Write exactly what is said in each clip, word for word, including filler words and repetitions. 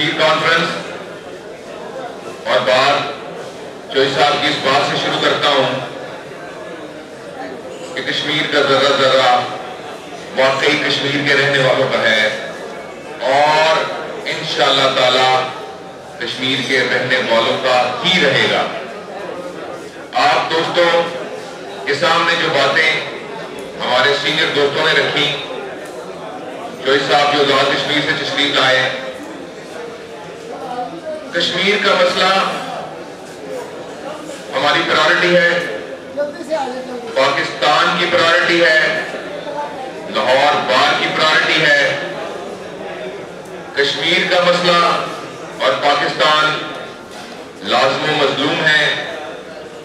Kashmir conference और बार चौधरी साहब की इस बात से शुरू करता हूं कि कश्मीर का जरा जरा वाकई कश्मीर के रहने वालों का है और इंशाअल्लाह ताला कश्मीर के रहने वालों का ही रहेगा। आप दोस्तों के सामने जो बातें हमारे सीनियर दोस्तों ने रखी, चौधरी साहब जो आजाद कश्मीर से तशरीफ लाए, कश्मीर का मसला हमारी प्रायोरिटी है, पाकिस्तान की प्रायोरिटी है, लाहौर बार की प्रायोरिटी है। कश्मीर का मसला और पाकिस्तान लाजमो मजलूम है,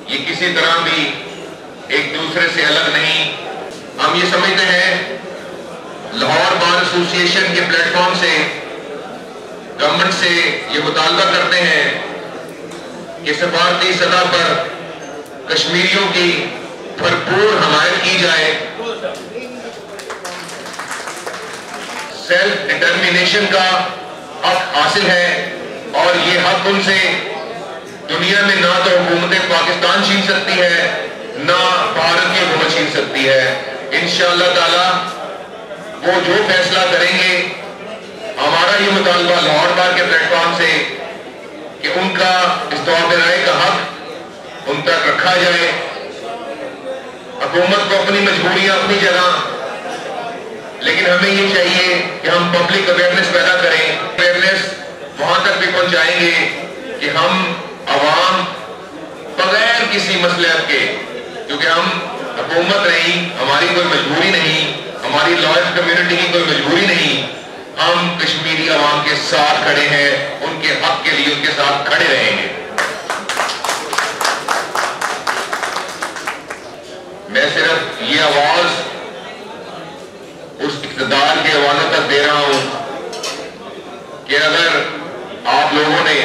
ये किसी तरह भी एक दूसरे से अलग नहीं। हम ये समझते हैं लाहौर बार एसोसिएशन के प्लेटफॉर्म से गवर्नमेंट से ये मुतालबा करते हैं कि सफारती सतह पर कश्मीरियों की भरपूर हमायत की जाए, सेल्फ डिटर्मिनेशन का हक हासिल है और ये हक उनसे दुनिया में ना तो हुकूमत पाकिस्तान छीन सकती है ना भारत की हुकूमत छीन सकती है। इंशाअल्लाह ताला वो जो फैसला करेंगे, हमारा ये मुतालबा लाहौर बार के प्लेटफॉर्म से कि उनका इस्तेमाल राय का हक उन तक रखा जाए। हुकूमत को अपनी मजबूरियां अपनी जगह, लेकिन हमें ये चाहिए कि हम पब्लिक अवेयरनेस पैदा करें, अवेयरनेस वहां तक भी पहुंचाएंगे कि हम आवाम बगैर किसी मसले के, क्योंकि हम हुकूमत नहीं, हमारी कोई मजबूरी नहीं, हमारी लॉयल कम्युनिटी की कोई मजबूरी नहीं, हम कश्मीरी आवाम के साथ खड़े हैं, उनके हक के लिए उनके साथ खड़े रहेंगे। मैं सिर्फ ये आवाज उस इक़्तिदार के हवाले तक दे रहा हूं कि अगर आप लोगों ने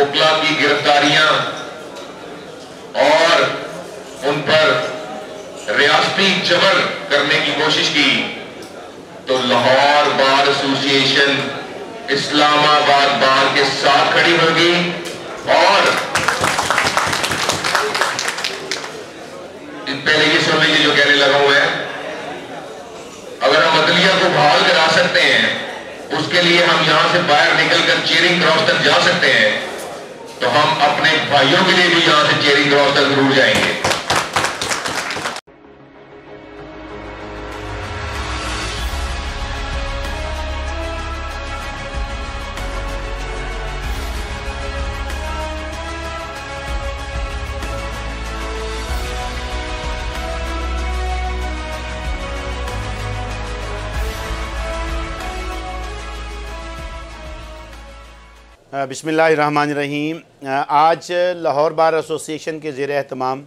वकला की गिरफ्तारियां और उन पर रियासती जबर करने की कोशिश की तो Lahore bar association Islamabad bar के साथ खड़ी होगी और पहले ये सुन लीजिए जो कहने लगा हुआ है। अगर हम अदलिया को बहाल करा सकते हैं, उसके लिए हम यहां से बाहर निकलकर चेरिंग क्रॉस तक जा सकते हैं, तो हम अपने भाइयों के लिए भी यहां से चेरिंग क्रॉस तक जरूर जाएंगे। बिस्मिल्लाहिर्रहमानिर्रहीम। आज लाहौर बार एसोसिएशन के ज़ेर एहतमाम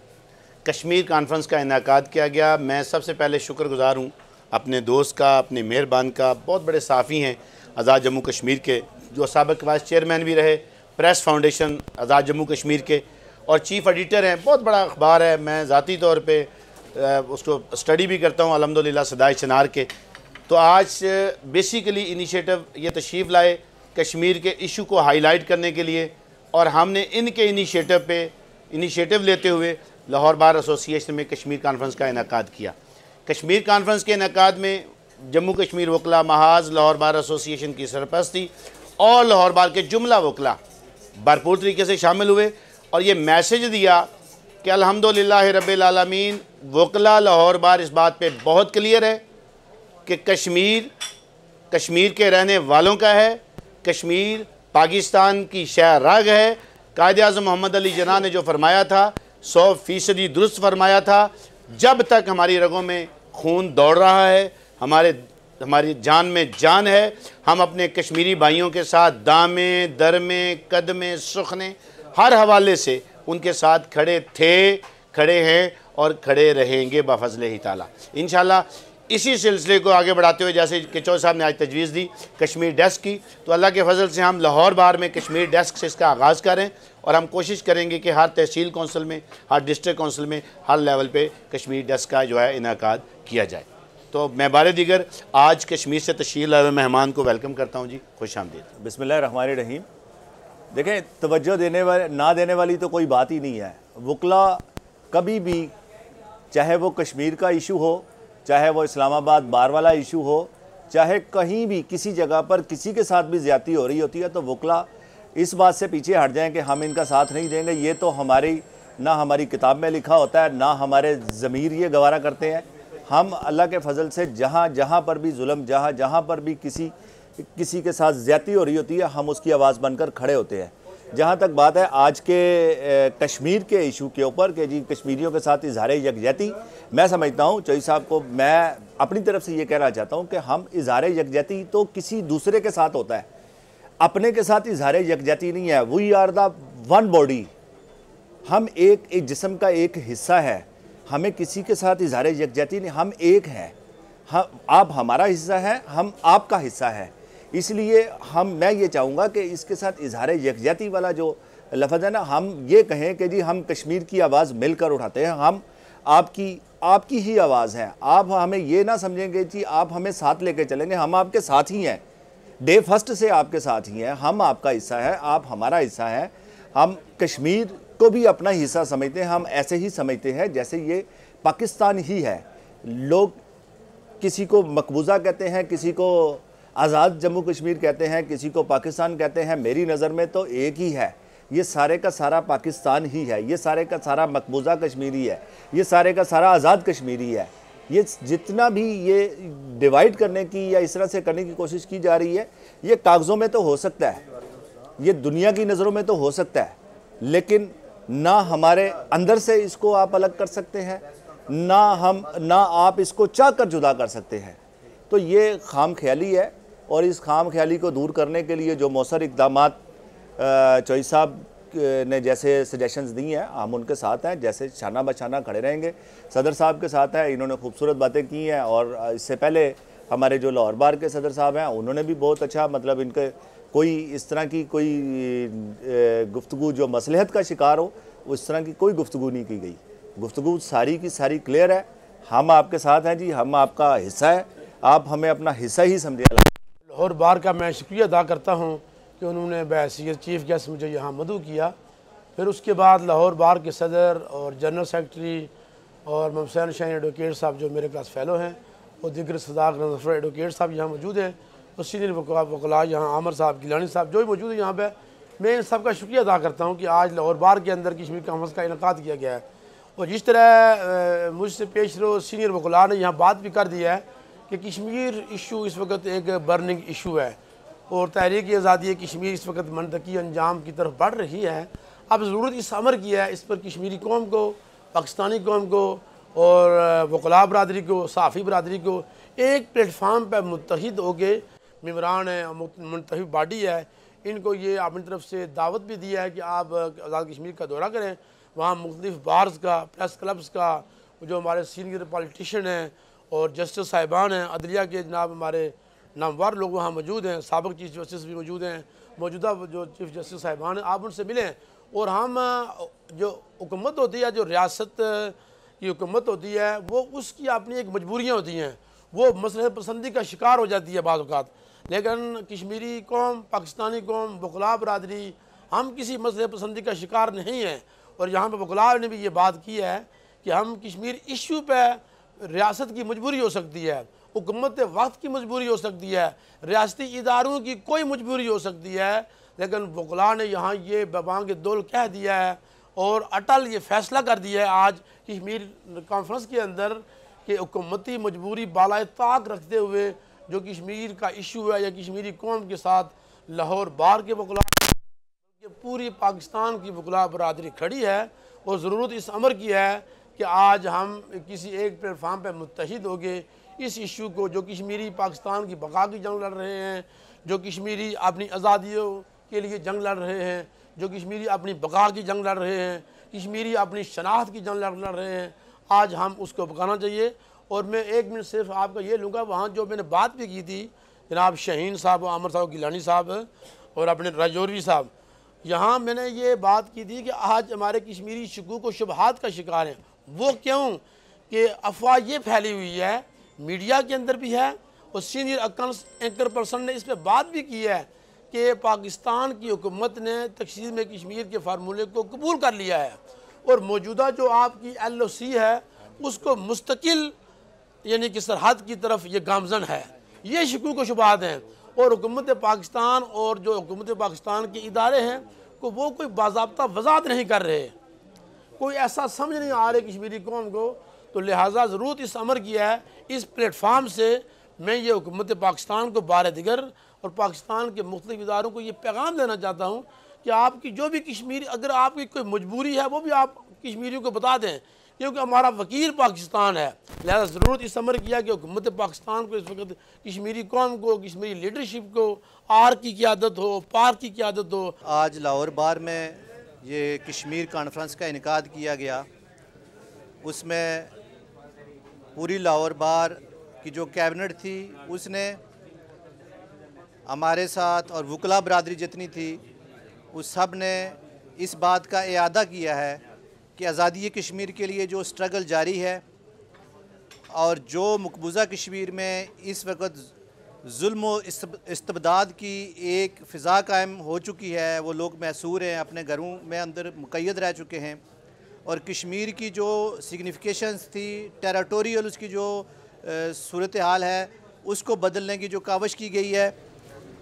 कश्मीर कॉन्फ्रेंस का इनाकाद किया गया। मैं सबसे पहले शुक्रगुज़ार हूँ अपने दोस्त का, अपने मेहरबान का, बहुत बड़े साफ़ी हैं आज़ाद जम्मू कश्मीर के, जो साबिक़ वाइस चेयरमैन भी रहे प्रेस फाउंडेशन आज़ाद जम्मू कश्मीर के और चीफ़ एडिटर हैं। बहुत बड़ा अखबार है, मैं ज़ाती तौर पर उसको स्टडी भी करता हूँ अलहम्दुलिल्लाह सदाए चिनार के। तो आज बेसिकली इनिशिएटिव ये तशरीफ़ लाए कश्मीर के इशू को हाईलाइट करने के लिए और हमने इनके इनिशिएटिव पे इनिशिएटिव लेते हुए लाहौर बार एसोसिएशन में कश्मीर कॉन्फ्रेंस का इनकाद किया। कश्मीर कॉन्फ्रेंस के इनकाद में जम्मू कश्मीर वकील महाज, लाहौर बार एसोसिएशन की सरपरस्ती और लाहौर बार के जुमला वकील भरपूर तरीके से शामिल हुए और ये मैसेज दिया कि अल्हम्दुलिल्लाह रब्बिल आलमीन वकील लाहौर बार इस बात पर बहुत क्लियर है कि कश्मीर कश्मीर के रहने वालों का है, कश्मीर पाकिस्तान की शहराग है। कायद-ए-आज़म मोहम्मद अली जिन्ना ने जो फरमाया था सौ फीसदी दुरुस्त फरमाया था। जब तक हमारी रगों में खून दौड़ रहा है, हमारे हमारी जान में जान है, हम अपने कश्मीरी भाइयों के साथ दामे दरमे कदमे सुखने हर हवाले से उनके साथ खड़े थे, खड़े हैं और खड़े रहेंगे बफजले ही ताला इंशाल्लाह। इसी सिलसिले को आगे बढ़ाते हुए जैसे कि चौधरी साहब ने आज तजवीज़ दी कश्मीर डेस्क की, तो अल्लाह के फजल से हम लाहौर बार में कश्मीर डेस्क से इसका आगाज़ करें और हम कोशिश करेंगे कि हर तहसील कौंसिल में, हर डिस्ट्रिक्ट कौंसिल में, हर लेवल पे कश्मीर डेस्क का जो है इनकाद किया जाए। तो मैं बारे दीगर आज कश्मीर से तशरीफ़ लाए हुए मेहमान को वेलकम करता हूँ जी, खुश आमदीद। बिस्मिल्लाहिर्रहमानिर्रहीम। देखें, तवज्जो देने वाले ना देने वाली तो कोई बात ही नहीं है। वुकला कभी भी, चाहे वो कश्मीर का इशू हो, चाहे वो इस्लामाबाद बार वाला इशू हो, चाहे कहीं भी किसी जगह पर किसी के साथ भी ज़्यादती हो रही होती है, तो वुकला इस बात से पीछे हट जाएं कि हम इनका साथ नहीं देंगे। ये तो हमारी ना हमारी किताब में लिखा होता है, ना हमारे ज़मीर ये गवारा करते हैं। हम अल्लाह के फजल से जहाँ जहाँ पर भी जुल्म, जहाँ जहाँ पर भी किसी किसी के साथ ज़्यादती हो रही होती है, हम उसकी आवाज़ बनकर खड़े होते हैं। जहाँ तक बात है आज के कश्मीर के इशू के ऊपर कि जी कश्मीरियों के साथ इजहार यकजहती, मैं समझता हूँ चौधरी साहब को मैं अपनी तरफ से ये कहना चाहता हूँ कि हम इजहार यकजहती तो किसी दूसरे के साथ होता है, अपने के साथ इजहार यकजहती नहीं है। We are the one body, हम एक एक जिस्म का एक हिस्सा है, हमें किसी के साथ इजहार यकजहती नहीं। हम एक हैं, हम आप हमारा हिस्सा है, हम आपका हिस्सा है। इसलिए हम मैं ये चाहूँगा कि इसके साथ इजहार यकजहती वाला जो लफ्ज़ है ना, हम ये कहें कि जी हम कश्मीर की आवाज़ मिलकर उठाते हैं, हम आपकी आपकी ही आवाज़ है। आप हमें ये ना समझेंगे जी आप हमें साथ लेकर चलेंगे, हम आपके साथ ही हैं, डे फर्स्ट से आपके साथ ही हैं। हम आपका हिस्सा है, आप हमारा हिस्सा है। हम कश्मीर को भी अपना हिस्सा समझते हैं, हम ऐसे ही समझते हैं जैसे ये पाकिस्तान ही है। लोग किसी को मकबूजा कहते हैं, किसी को आज़ाद जम्मू कश्मीर कहते हैं, किसी को पाकिस्तान कहते हैं। मेरी नज़र में तो एक ही है, ये सारे का सारा पाकिस्तान ही है, ये सारे का सारा मकबूजा कश्मीरी है, ये सारे का सारा आज़ाद कश्मीरी है। ये जितना भी ये डिवाइड करने की या इस तरह से करने की कोशिश की जा रही है, ये कागज़ों में तो हो सकता है, ये दुनिया की नज़रों में तो हो सकता है, लेकिन ना हमारे अंदर से इसको आप अलग कर सकते हैं, ना हम ना आप इसको चाह कर जुदा कर सकते हैं। तो ये खाम ख्याली है, और इस खाम ख्याली को दूर करने के लिए जो मौसर इकदामात चौधरी साहब ने जैसे सजेशंस दी हैं, हम उनके साथ हैं, जैसे शाना बशाना खड़े रहेंगे। सदर साहब के साथ हैं, इन्होंने खूबसूरत बातें की हैं, और इससे पहले हमारे जो लाहौर बार के सदर साहब हैं उन्होंने भी बहुत अच्छा, मतलब इनके कोई इस तरह की कोई गुफ्तगू जो मसलहत का शिकार हो, उस तरह की कोई गुफ्तगू नहीं की गई। गुफ्तगू सारी की सारी क्लियर है, हम आपके साथ हैं जी, हम आपका हिस्सा है, आप हमें अपना हिस्सा ही समझे। लाहौर बार का मैं शुक्रिया अदा करता हूं कि उन्होंने बहैसियत चीफ गेस्ट मुझे यहाँ मदू किया। फिर उसके बाद लाहौर बार के सदर और जनरल सेक्रेटरी और ममसन शाह एडवोकेट साहब जो मेरे पास फेलो हैं, और दिगर सदाक नजफ़र एडवोकेट साहब यहाँ मौजूद हैं, और सीनियर वकला यहाँ आमर साहब, गिलानी साहब जो भी मौजूद है यहाँ पर। मैं इन सब का शुक्रिया अदा करता हूँ कि आज लाहौर बार के अंदर कश्मीर कॉन्फ्रेंस का इनेकाद किया गया है। और जिस तरह मुझसे पेश रो सीनियर वकला ने यहाँ बात भी कर दिया है कि कश्मीर इशू इस वक्त एक बर्निंग इशू है, और तहरीक आज़ादी कश्मीर इस वक्त मनतकी अंजाम की तरफ बढ़ रही है। अब ज़रूरत इस अमर की है, इस पर कश्मीरी कौम को, पाकिस्तानी कौम को और वकला बरदरी को, साफ़ी बरदरी को एक प्लेटफार्म पर मुतहद होकर मम्बरान है, मुंतब बॉडी है, इनको ये अपनी तरफ से दावत भी दिया है कि आप आज़ाद कश्मीर का दौरा करें। वहाँ मुख्तलिफ़ बार्स का, प्रेस क्लब्स का, जो हमारे सीनियर पॉलिटिशन हैं और जस्टिस साहिबान हैं, अदलिया के जनाब हमारे नामवर लोग वहाँ मौजूद हैं, सबक चीफ जस्टिस भी मौजूद हैं, मौजूदा जो चीफ जस्टिस साहिबान हैं, आप उनसे मिलें। और हम जो हुकूमत होती है, जो रियासत की हुकूमत होती है, वो उसकी अपनी एक मजबूरियाँ होती हैं, वो मसलहत पसंदी का शिकार हो जाती है बाज़ औक़ात। लेकिन कश्मीरी कौम, पाकिस्तानी कौम, वकला बरदरी, हम किसी मसलहत पसंदी का शिकार नहीं हैं। और यहाँ पर वकला ने भी ये बात की है कि हम कश्मीर इशू पर रियासत की मजबूरी हो सकती है, हुकूमत वक्त की मजबूरी हो सकती है, रियासती इदारों की कोई मजबूरी हो सकती है, लेकिन वकला ने यहाँ ये बबांग दौल कह दिया है और अटल ये फैसला कर दिया है आज कश्मीर कॉन्फ्रेंस के अंदर कि हुकूमती मजबूरी बालाए ताक रखते हुए जो कश्मीर का इशू है या कश्मीरी कौम के साथ लाहौर बार के वकला, पूरी पाकिस्तान की वकला बरदरी खड़ी है, और ज़रूरत इस अमर की है कि आज हम किसी एक प्लेटफार्म पर मुत्तहिद हो गए इस इशू को, जो कश्मीरी पाकिस्तान की बका की जंग लड़ रहे हैं, जो कश्मीरी अपनी आज़ादियों के लिए जंग लड़ रहे हैं, जो कश्मीरी अपनी बका की जंग लड़ रहे हैं, कश्मीरी अपनी शनाख्त की जंग लड़ रहे हैं, आज हम उसको पकाना चाहिए। और मैं एक मिनट सिर्फ आपका ये लूँगा, वहाँ जो मैंने बात भी की थी जनाब शहीन साहब, आमर साहब, गिलानी साहब और अपने राजौरी साहब, यहाँ मैंने ये बात की थी कि आज हमारे कश्मीरी शकूक व शुबहात का शिकार हैं। वो क्यों कि अफवाह ये फैली हुई है मीडिया के अंदर भी है और सीनियर अकाउंट्स एंकर पर्सन ने इस पर बात भी की है कि पाकिस्तान की हुकूमत ने तकसीम में कश्मीर के फार्मूले को कबूल कर लिया है और मौजूदा जो आपकी एल ओ सी है उसको मुस्तकिल यानी कि सरहद की तरफ ये गामजन है, ये शकूक व शुबहात हैं। और हुकूमत पाकिस्तान और जो हुकूमत पाकिस्तान के इदारे हैं को वो कोई बाज़ाब्ता वजाहत नहीं कर रहे, कोई ऐसा समझ नहीं आ रहा कश्मीरी कौम को। तो लिहाजा ज़रूरत इस अमर किया है। इस प्लेटफार्म से मैं ये हुकूमत पाकिस्तान को बार दिगर और पाकिस्तान के मुख्तलिफ इदारों को ये पैगाम देना चाहता हूँ कि आपकी जो भी कश्मीरी अगर आपकी कोई मजबूरी है वो भी आप कश्मीरियों को बता दें, क्योंकि हमारा वकील पाकिस्तान है। लिहाजा ज़रूरत इस अमर किया कि हुकूमत पाकिस्तान को इस वक्त कश्मीरी कौम को, कश्मीरी लीडरशिप को आर की क़यादत हो, पार की क़यादत हो। आज लाहौर बार में ये कश्मीर कॉन्फ्रेंस का इनकाद किया गया, उसमें पूरी लाहौर बार की जो कैबिनेट थी उसने हमारे साथ और वकला बरदरी जितनी थी उस सब ने इस बात का इरादा किया है कि आज़ादी कश्मीर के लिए जो स्ट्रगल जारी है और जो मकबूजा कश्मीर में इस वक्त जुल्म इस्तबदाद की एक फ़िज़ा कायम हो चुकी है, वो लोग महसूर हैं, अपने घरों में अंदर मुक़य्यद रह चुके हैं और कश्मीर की जो सिग्निफिकेशंस थी, टेरिटोरियल उसकी जो सूरत हाल है उसको बदलने की जो कावश की गई है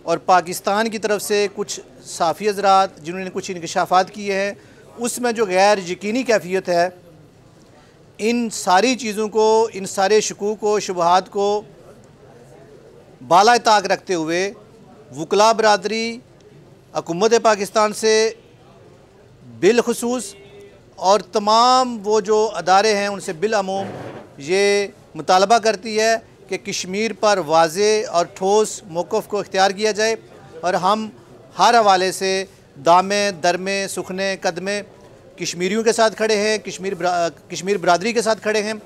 और पाकिस्तान की तरफ से कुछ साफ़ी हज़रात जिन्होंने कुछ इंकशाफात किए हैं उसमें जो गैर यकीनी कैफियत है, इन सारी चीज़ों को, इन सारे शकूक व शुबहात को बाला ताक रखते हुए वकला बरदरी हुकूमत पाकिस्तान से बिलखसूस और तमाम वो जो अदारे हैं उनसे बिलअमूम ये मुतालबा करती है कि कश्मीर पर वाज़े और ठोस मौक़िफ़ को इख्तियार किया जाए और हम हर हवाले से दामे दरमे सुखने कदमे कश्मीरियों के साथ खड़े हैं, कश्मीर ब्रा, कश्मीर बरदरी के साथ खड़े हैं।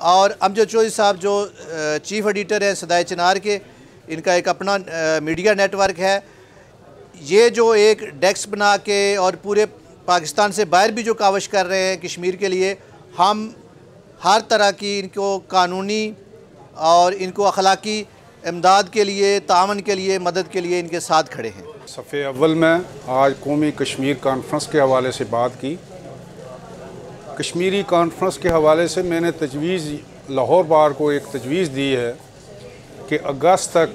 और अमजद चौधरी साहब जो चीफ़ एडिटर हैं सदाए चिनार के, इनका एक अपना मीडिया नेटवर्क है, ये जो एक डेस्क बना के और पूरे पाकिस्तान से बाहर भी जो कावश कर रहे हैं कश्मीर के लिए, हम हर तरह की इनको कानूनी और इनको अखलाकी इमदाद के लिए, तावन के लिए, मदद के लिए इनके साथ खड़े हैं। सफ़े अव्वल में आज कौमी कश्मीर कॉन्फ्रेंस के हवाले से बात की। कश्मीरी कॉन्फ्रेंस के हवाले से मैंने तजवीज़ लाहौर बार को एक तजवीज़ दी है कि अगस्त तक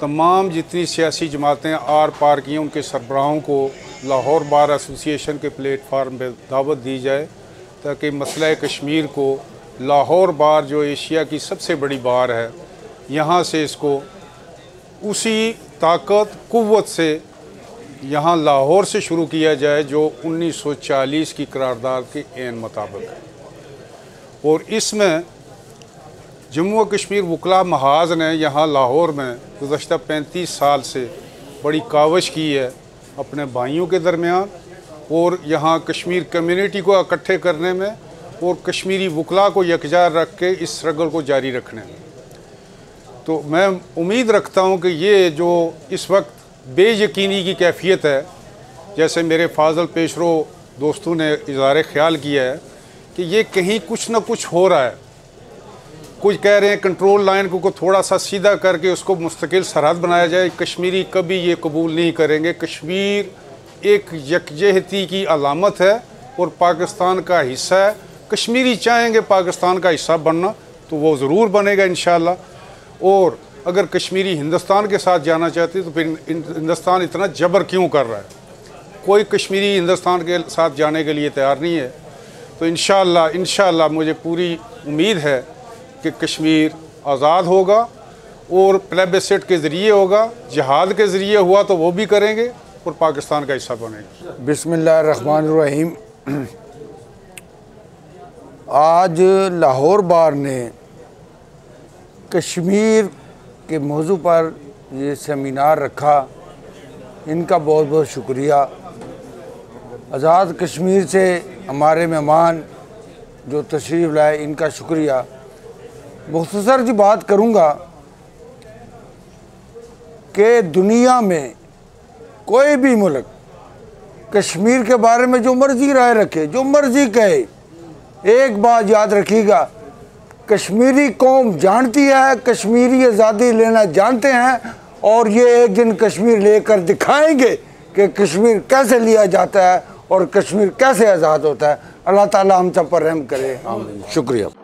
तमाम जितनी सियासी जमातें आर पार की हैं उनके सरबराहों को लाहौर बार एसोसिएशन के प्लेटफार्म पर दावत दी जाए ताकि मसला कश्मीर को लाहौर बार जो एशिया की सबसे बड़ी बार है यहाँ से इसको उसी ताकत कुव्वत से यहाँ लाहौर से शुरू किया जाए जो उन्नीस सौ चालीस की करारदाद के ऐन मुताबिक है। और इसमें जम्मू कश्मीर वकला महाज ने यहाँ लाहौर में गुज़श्ता पैंतीस साल से बड़ी कावश की है अपने भाइयों के दरमियान और यहाँ कश्मीर कम्युनिटी को इकट्ठे करने में और कश्मीरी वकला को यकजा रख के इस स्ट्रगल को जारी रखने में। तो मैं उम्मीद रखता हूँ कि ये जो इस वक्त बेयकीनी की कैफियत है, जैसे मेरे फाजल पेशरो दोस्तों ने इज़हार ख्याल किया है कि ये कहीं कुछ ना कुछ हो रहा है। कुछ कह रहे हैं कंट्रोल लाइन को, को थोड़ा सा सीधा करके उसको मुस्तकिल सरहद बनाया जाए। कश्मीरी कभी ये कबूल नहीं करेंगे। कश्मीर एक यकजहती की अलामत है और पाकिस्तान का हिस्सा है। कश्मीरी चाहेंगे पाकिस्तान का हिस्सा बनना तो वो ज़रूर बनेगा इंशाल्लाह। और अगर कश्मीरी हिंदुस्तान के साथ जाना चाहते हैं तो फिर हिंदुस्तान इतना जबर क्यों कर रहा है? कोई कश्मीरी हिंदुस्तान के साथ जाने के लिए तैयार नहीं है। तो इंशाल्लाह इंशाल्लाह मुझे पूरी उम्मीद है कि कश्मीर आज़ाद होगा और प्लेबिसिट के ज़रिए होगा, जिहाद के ज़रिए हुआ तो वो भी करेंगे और पाकिस्तान का हिस्सा बनेंगे। बिस्मिल्लाहिर्रहमानिर्रहीम। आज लाहौर बार ने कश्मीर के मौजू पर ये सेमिनार रखा, इनका बहुत बहुत शुक्रिया। आज़ाद कश्मीर से हमारे मेहमान जो तशरीफ़ लाए, इनका शुक्रिया। मुख्तसर जी बात करूँगा कि दुनिया में कोई भी मुल्क कश्मीर के बारे में जो मर्ज़ी राय रखे, जो मर्ज़ी कहे, एक बात याद रखिएगा कश्मीरी कौम जानती है, कश्मीरी आज़ादी लेना जानते हैं और ये एक दिन कश्मीर लेकर दिखाएंगे कि कश्मीर कैसे लिया जाता है और कश्मीर कैसे आज़ाद होता है। अल्लाह ताला हम सब पर रहम करे। आमीन। शुक्रिया।